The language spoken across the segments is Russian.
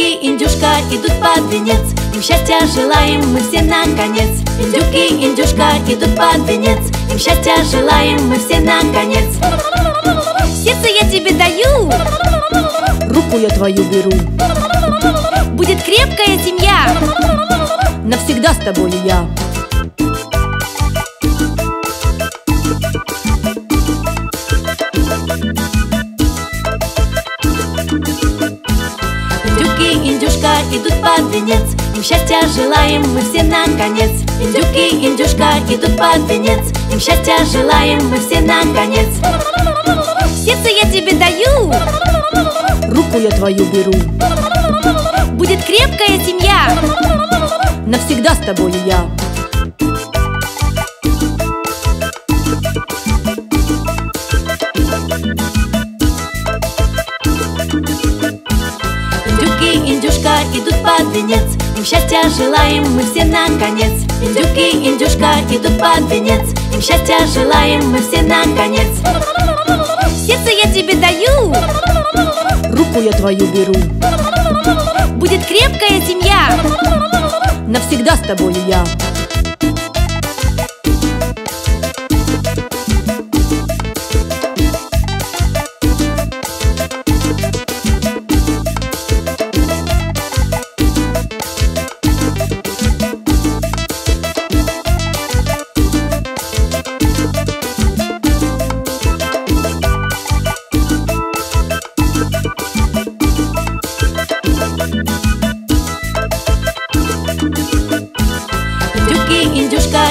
Индюки, индюшка идут под венец, им счастья желаем мы все наконец. Индюки, индюшка идут под венец, им счастья желаем мы все наконец. Сердце я тебе даю, руку я твою беру. Будет крепкая семья, навсегда с тобой я. Идут под венец, им счастья желаем мы все наконец. Индюки, индюшка идут под венец, им счастья желаем мы все наконец. Сердце я тебе даю, руку я твою беру. Будет крепкая семья, навсегда с тобой я. Идут под венец, им счастья желаем мы все наконец. Индюки, индюшка идут под венец, им счастья желаем мы все наконец. Сердце я тебе даю, руку я твою беру. Будет крепкая семья, навсегда с тобой я.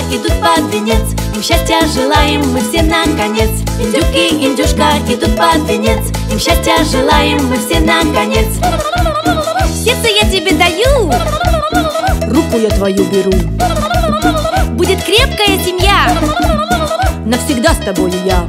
Идут под венец, им счастья желаем мы все наконец. Индюки, индюшка идут под венец, им счастья желаем мы все наконец. Сердце я тебе даю, руку я твою беру. Будет крепкая семья, навсегда с тобой я.